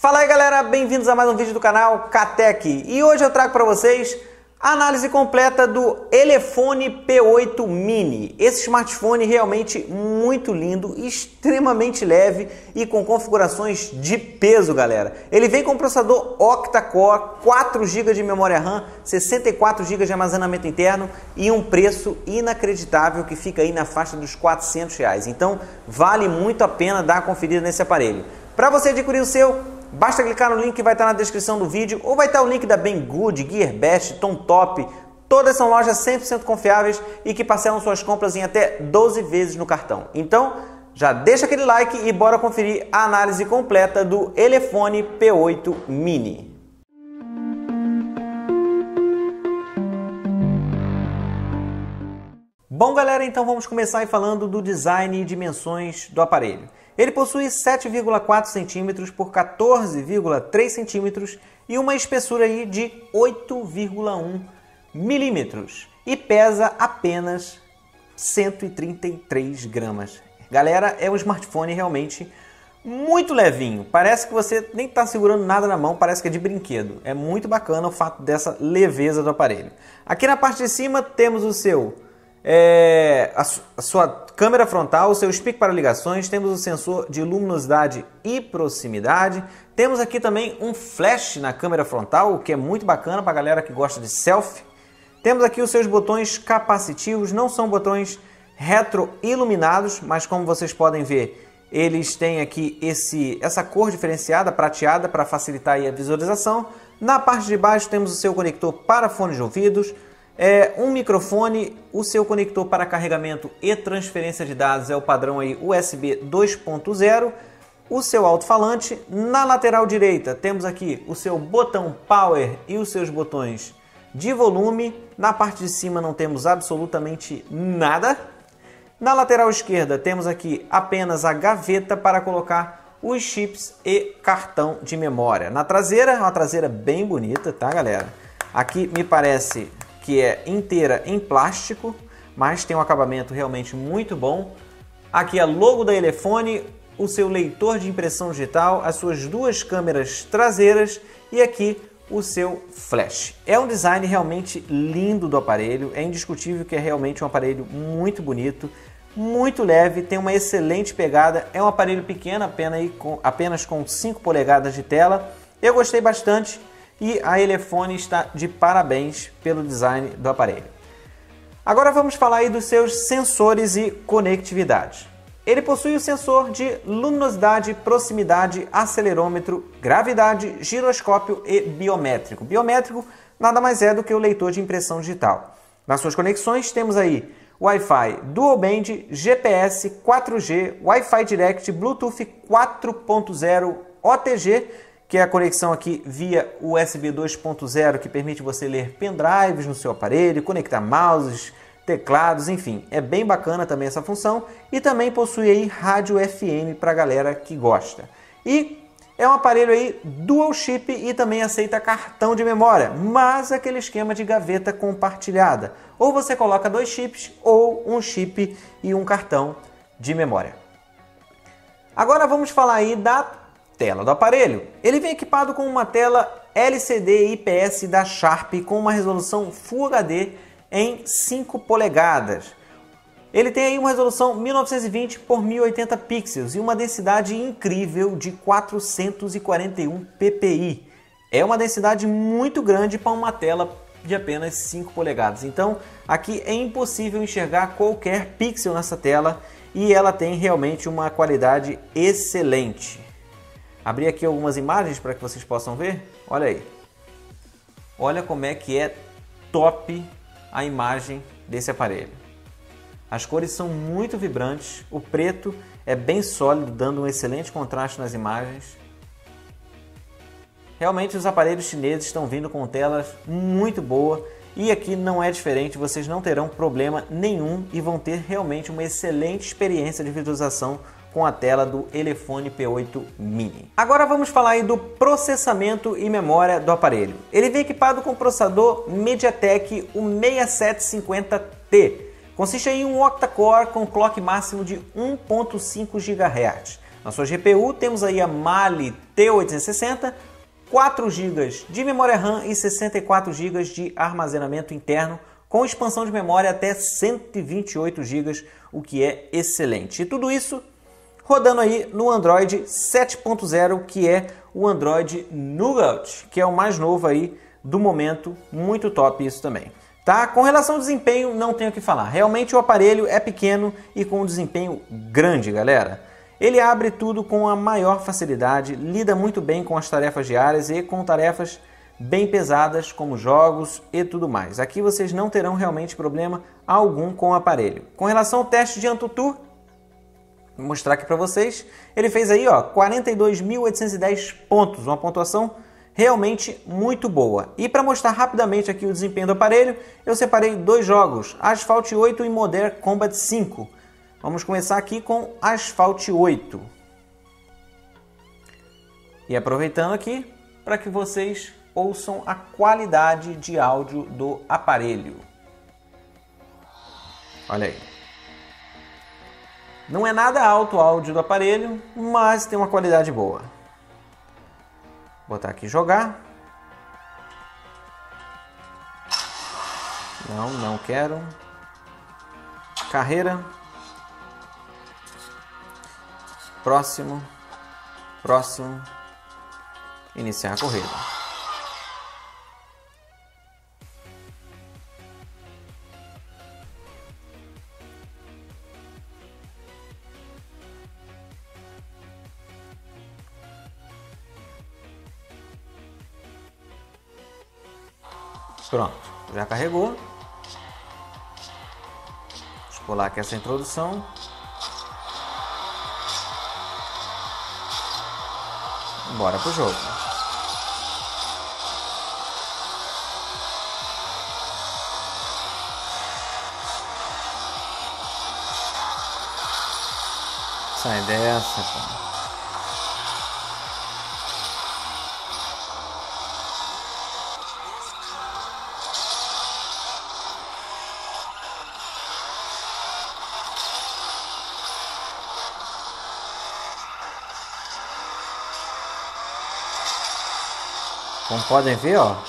Fala aí galera, bem-vindos a mais um vídeo do canal Katec e hoje eu trago para vocês a análise completa do Elephone P8 Mini. Esse smartphone realmente muito lindo, extremamente leve e com configurações de peso galera. Ele vem com processador OctaCore, 4 GB de memória RAM, 64 GB de armazenamento interno e um preço inacreditável que fica aí na faixa dos R$400. Então vale muito a pena dar uma conferida nesse aparelho. Para você adquirir o seu, basta clicar no link que vai estar na descrição do vídeo ou vai estar o link da Banggood, Gearbest, Tom Top. Todas são lojas 100% confiáveis e que parcelam suas compras em até 12 vezes no cartão. Então, já deixa aquele like e bora conferir a análise completa do Elephone P8 Mini. Bom galera, então vamos começar aí falando do design e dimensões do aparelho. Ele possui 7,4 cm por 14,3 cm e uma espessura aí de 8,1 mm e pesa apenas 133 gramas. Galera, é um smartphone realmente muito levinho, parece que você nem está segurando nada na mão, parece que é de brinquedo. É muito bacana o fato dessa leveza do aparelho. Aqui na parte de cima temos o seu a sua câmera frontal, o seu speak para ligações, temos o sensor de luminosidade e proximidade, temos aqui também um flash na câmera frontal, o que é muito bacana para a galera que gosta de selfie. Temos aqui os seus botões capacitivos, não são botões retroiluminados, mas como vocês podem ver, eles têm aqui essa cor diferenciada, prateada, para facilitar aí a visualização. Na parte de baixo temos o seu conector para fones de ouvidos, um microfone, o seu conector para carregamento e transferência de dados é o padrão aí USB 2.0, o seu alto-falante. Na lateral direita temos aqui o seu botão power e os seus botões de volume. Na parte de cima não temos absolutamente nada. Na lateral esquerda temos aqui apenas a gaveta para colocar os chips e cartão de memória. Na traseira, uma traseira bem bonita, tá galera? Aqui me parece que é inteira em plástico, mas tem um acabamento realmente muito bom. Aqui a logo da Elephone, o seu leitor de impressão digital, as suas duas câmeras traseiras e aqui o seu flash. É um design realmente lindo do aparelho, é indiscutível que é realmente um aparelho muito bonito, muito leve, tem uma excelente pegada, é um aparelho pequeno, apenas com 5 polegadas de tela. Eu gostei bastante. E a Elephone está de parabéns pelo design do aparelho. Agora vamos falar aí dos seus sensores e conectividade. Ele possui o sensor de luminosidade, proximidade, acelerômetro, gravidade, giroscópio e biométrico. Biométrico nada mais é do que o leitor de impressão digital. Nas suas conexões temos aí Wi-Fi Dual Band, GPS, 4G, Wi-Fi Direct, Bluetooth 4.0, OTG, que é a conexão aqui via USB 2.0, que permite você ler pendrives no seu aparelho, conectar mouses, teclados, enfim. É bem bacana também essa função. E também possui aí rádio FM para a galera que gosta. E é um aparelho aí dual chip e também aceita cartão de memória, mas aquele esquema de gaveta compartilhada. Ou você coloca dois chips ou um chip e um cartão de memória. Agora vamos falar aí da tela do aparelho. Ele vem equipado com uma tela LCD IPS da Sharp com uma resolução Full HD em 5 polegadas. Ele tem aí uma resolução 1920 por 1080 pixels e uma densidade incrível de 441 ppi. É uma densidade muito grande para uma tela de apenas 5 polegadas. Então, aqui é impossível enxergar qualquer pixel nessa tela e ela tem realmente uma qualidade excelente. Abri aqui algumas imagens para que vocês possam ver. Olha aí. Olha como é que é top a imagem desse aparelho. As cores são muito vibrantes. O preto é bem sólido, dando um excelente contraste nas imagens. Realmente os aparelhos chineses estão vindo com telas muito boas. E aqui não é diferente, vocês não terão problema nenhum e vão ter realmente uma excelente experiência de visualização com a tela do Elephone P8 Mini. Agora vamos falar aí do processamento e memória do aparelho. Ele vem equipado com o processador MediaTek o 6750T. Consiste em um octa-core com clock máximo de 1.5 GHz. Na sua GPU temos aí a Mali T860, 4 GB de memória RAM e 64 GB de armazenamento interno, com expansão de memória até 128 GB, o que é excelente. E tudo isso rodando aí no Android 7.0, que é o Android Nougat, que é o mais novo aí do momento, muito top isso também. Tá? Com relação ao desempenho, não tenho o que falar. Realmente o aparelho é pequeno e com um desempenho grande, galera. Ele abre tudo com a maior facilidade, lida muito bem com as tarefas diárias e com tarefas bem pesadas como jogos e tudo mais. Aqui vocês não terão realmente problema algum com o aparelho. Com relação ao teste de AnTuTu, vou mostrar aqui para vocês, ele fez aí, ó, 42.810 pontos, uma pontuação realmente muito boa. E para mostrar rapidamente aqui o desempenho do aparelho, eu separei dois jogos, Asphalt 8 e Modern Combat 5. Vamos começar aqui com Asphalt 8. E aproveitando aqui para que vocês ouçam a qualidade de áudio do aparelho. Olha aí. Não é nada alto o áudio do aparelho, mas tem uma qualidade boa. Vou botar aqui jogar. Não, não quero. Carreira. Próximo. Próximo. Iniciar a corrida. Pronto, já carregou. Deixa eu pular aqui essa introdução. Bora pro jogo. Sai dessa, pô. Como podem ver, ó,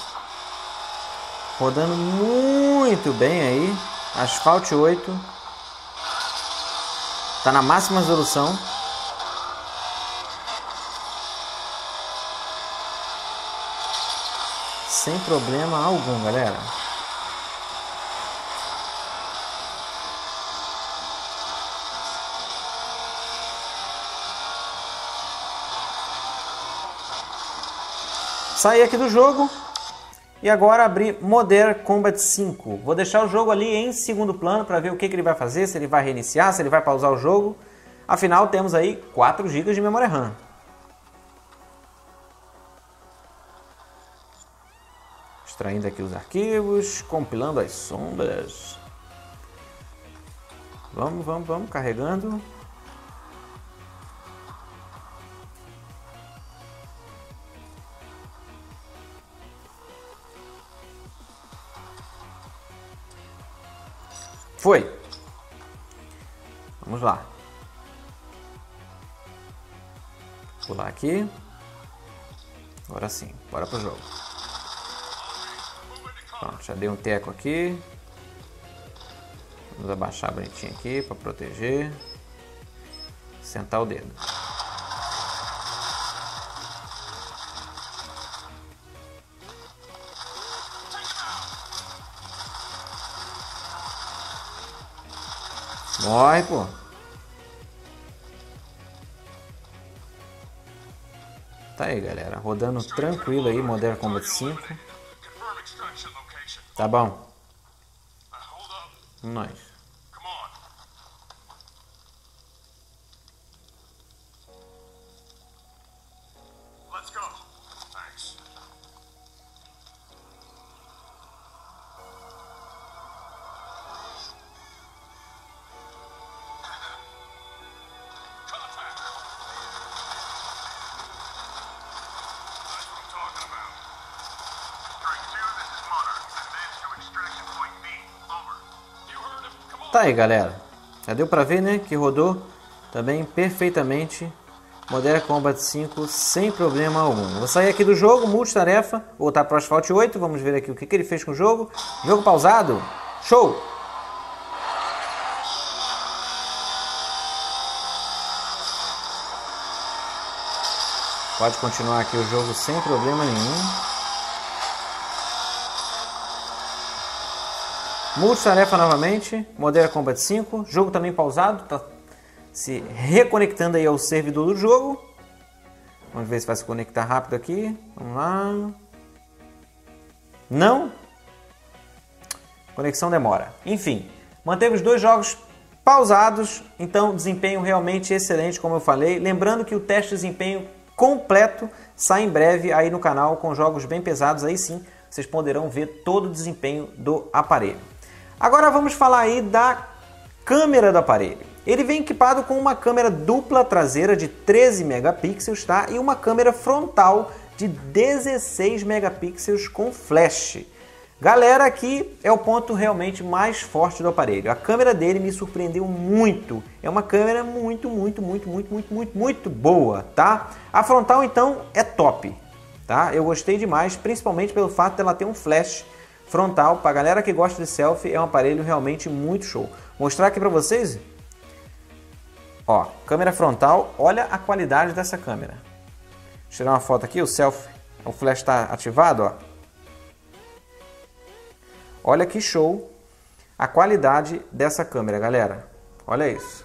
rodando muito bem aí, Asphalt 8, tá na máxima resolução. Sem problema algum, galera. Saí aqui do jogo e agora abrir Modern Combat 5. Vou deixar o jogo ali em segundo plano para ver o que ele vai fazer, se ele vai reiniciar, se ele vai pausar o jogo. Afinal, temos aí 4 GB de memória RAM. Extraindo aqui os arquivos, compilando as sombras. Vamos, vamos, vamos, carregando. Foi. Vamos lá. Pular aqui. Agora sim, bora pro jogo. Pronto, já dei um teco aqui. Vamos abaixar bonitinho aqui para proteger. Sentar o dedo. Morre, pô. Tá aí, galera. Rodando tranquilo aí, Modern Combat 5. Tá bom. Nós. Tá aí, galera, já deu pra ver, né, que rodou também perfeitamente Modern Combat 5 sem problema algum. Vou sair aqui do jogo, multitarefa, vou voltar para o Asphalt 8, vamos ver aqui o que ele fez com o jogo. Jogo pausado, show! Pode continuar aqui o jogo sem problema nenhum. Multitarefa novamente, Modern Combat 5, jogo também pausado, tá? Se reconectando aí ao servidor do jogo. Vamos ver se vai se conectar rápido aqui. Vamos lá. Não. Conexão demora. Enfim, manteve os dois jogos pausados. Então, desempenho realmente excelente, como eu falei. Lembrando que o teste de desempenho completo sai em breve aí no canal com jogos bem pesados. Aí sim, vocês poderão ver todo o desempenho do aparelho. Agora vamos falar aí da câmera do aparelho. Ele vem equipado com uma câmera dupla traseira de 13 megapixels, tá? E uma câmera frontal de 16 megapixels com flash. Galera, aqui é o ponto realmente mais forte do aparelho. A câmera dele me surpreendeu muito. É uma câmera muito boa, tá? A frontal, então, é top, tá? Eu gostei demais, principalmente pelo fato dela ter um flash frontal. Pra galera que gosta de selfie, é um aparelho realmente muito show. Vou mostrar aqui pra vocês. Ó, câmera frontal, olha a qualidade dessa câmera. Vou tirar uma foto aqui, o selfie, o flash está ativado, ó. Olha que show a qualidade dessa câmera, galera. Olha isso.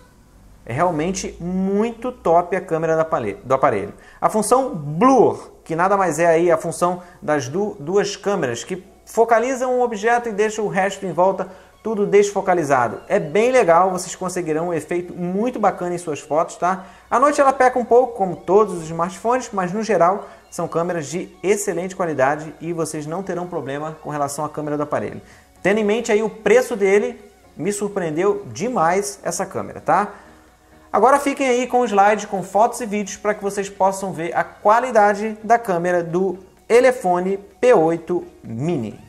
É realmente muito top a câmera do aparelho. A função blur, que nada mais é aí a função das duas câmeras, que focalizam um objeto e deixa o resto em volta tudo desfocalizado. É bem legal, vocês conseguirão um efeito muito bacana em suas fotos, tá? À noite ela peca um pouco, como todos os smartphones, mas no geral são câmeras de excelente qualidade e vocês não terão problema com relação à câmera do aparelho. Tendo em mente aí o preço dele, me surpreendeu demais essa câmera, tá? Agora fiquem aí com o slide, com fotos e vídeos, para que vocês possam ver a qualidade da câmera do Elephone P8 Mini.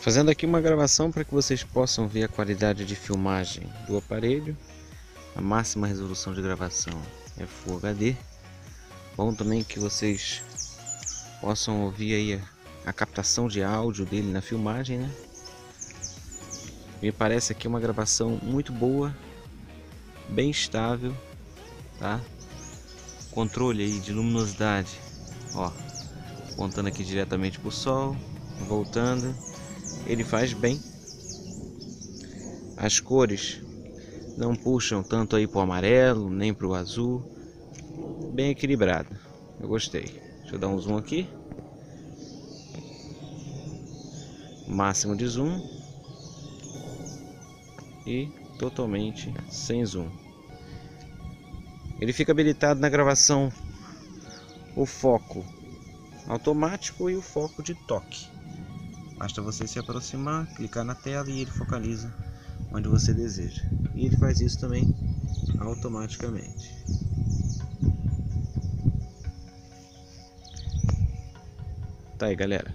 Fazendo aqui uma gravação para que vocês possam ver a qualidade de filmagem do aparelho. A máxima resolução de gravação é Full HD. Bom também que vocês possam ouvir aí a captação de áudio dele na filmagem, né? Me parece aqui uma gravação muito boa, bem estável, tá? Controle aí de luminosidade, ó, apontando aqui diretamente para o sol, voltando. Ele faz bem. As cores não puxam tanto aí pro amarelo, nem pro azul. Bem equilibrado. Eu gostei. Deixa eu dar um zoom aqui. Máximo de zoom. E totalmente sem zoom. Ele fica habilitado na gravação o foco automático e o foco de toque. Basta você se aproximar, clicar na tela e ele focaliza onde você deseja. E ele faz isso também automaticamente. Tá aí, galera.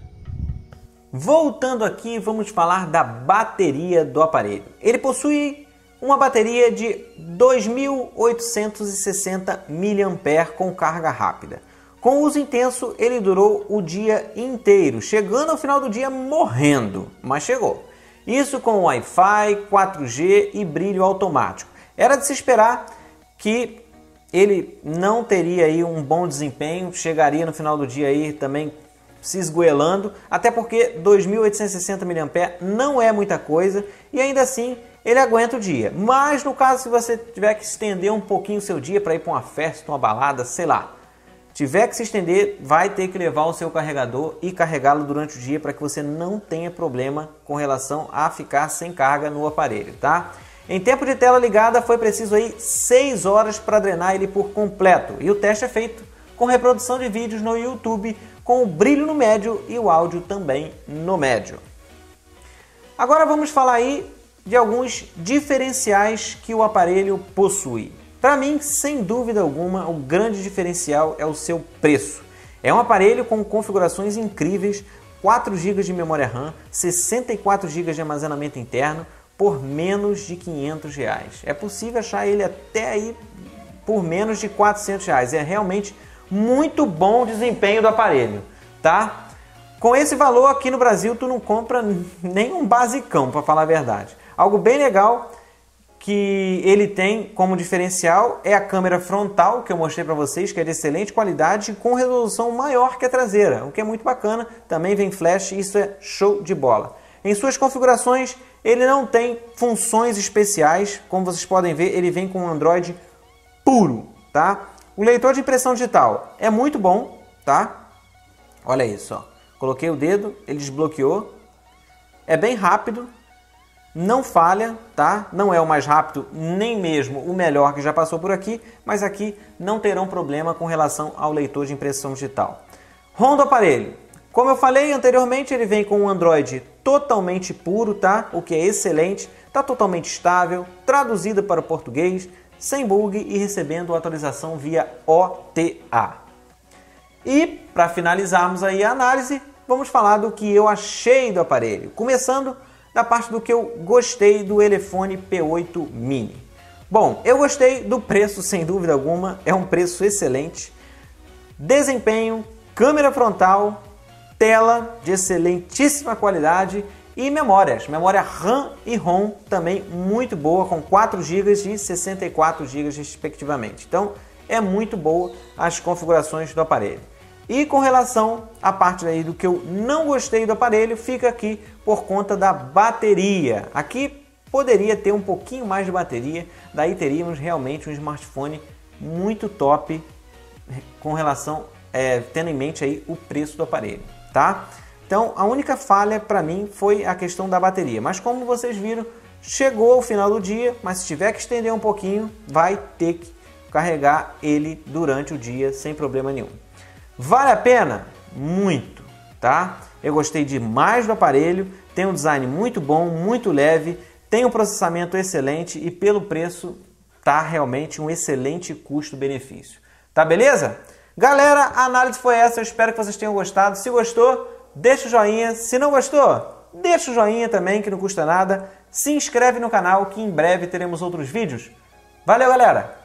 Voltando aqui, vamos falar da bateria do aparelho. Ele possui uma bateria de 2.860 mAh com carga rápida. Com uso intenso, ele durou o dia inteiro, chegando ao final do dia morrendo, mas chegou. Isso com Wi-Fi, 4G e brilho automático. Era de se esperar que ele não teria aí um bom desempenho, chegaria no final do dia aí também se esgoelando, até porque 2.860 mAh não é muita coisa e ainda assim ele aguenta o dia. Mas no caso, se você tiver que estender um pouquinho o seu dia para ir para uma festa, uma balada, sei lá, tiver que se estender, vai ter que levar o seu carregador e carregá-lo durante o dia para que você não tenha problema com relação a ficar sem carga no aparelho, tá? Em tempo de tela ligada foi preciso aí 6 horas para drenar ele por completo, e o teste é feito com reprodução de vídeos no YouTube com o brilho no médio e o áudio também no médio. Agora vamos falar aí de alguns diferenciais que o aparelho possui. Para mim, sem dúvida alguma, o grande diferencial é o seu preço. É um aparelho com configurações incríveis, 4 GB de memória RAM, 64 GB de armazenamento interno, por menos de R$500. É possível achar ele até aí por menos de R$400. É realmente muito bom o desempenho do aparelho, tá? Com esse valor aqui no Brasil tu não compra nem um basicão, para falar a verdade. Algo bem legal que ele tem como diferencial é a câmera frontal, que eu mostrei para vocês, que é de excelente qualidade, com resolução maior que a traseira, o que é muito bacana. Também vem flash, isso é show de bola. Em suas configurações, ele não tem funções especiais, como vocês podem ver, ele vem com um Android puro, tá? O leitor de impressão digital é muito bom, tá? Olha isso, ó. Coloquei o dedo, ele desbloqueou, é bem rápido. Não falha, tá? Não é o mais rápido, nem mesmo o melhor que já passou por aqui, mas aqui não terão problema com relação ao leitor de impressão digital. ROM do aparelho. Como eu falei anteriormente, ele vem com um Android totalmente puro, tá? O que é excelente, tá totalmente estável, traduzido para o português, sem bug e recebendo atualização via OTA. E para finalizarmos aí a análise, vamos falar do que eu achei do aparelho, começando da parte do que eu gostei do Elephone P8 Mini. Bom, eu gostei do preço, sem dúvida alguma, é um preço excelente. Desempenho, câmera frontal, tela de excelentíssima qualidade e memórias. Memória RAM e ROM também muito boa, com 4 GB e 64 GB respectivamente. Então, é muito boa as configurações do aparelho. E com relação à parte aí do que eu não gostei do aparelho, fica aqui por conta da bateria. Aqui poderia ter um pouquinho mais de bateria, daí teríamos realmente um smartphone muito top com relação, tendo em mente aí o preço do aparelho, tá? Então a única falha para mim foi a questão da bateria, mas como vocês viram, chegou ao final do dia, mas se tiver que estender um pouquinho, vai ter que carregar ele durante o dia sem problema nenhum. Vale a pena? Muito, tá? Eu gostei demais do aparelho, tem um design muito bom, muito leve, tem um processamento excelente e pelo preço tá realmente um excelente custo-benefício. Tá beleza? Galera, a análise foi essa, eu espero que vocês tenham gostado. Se gostou, deixa o joinha. Se não gostou, deixa o joinha também, que não custa nada. Se inscreve no canal, que em breve teremos outros vídeos. Valeu, galera!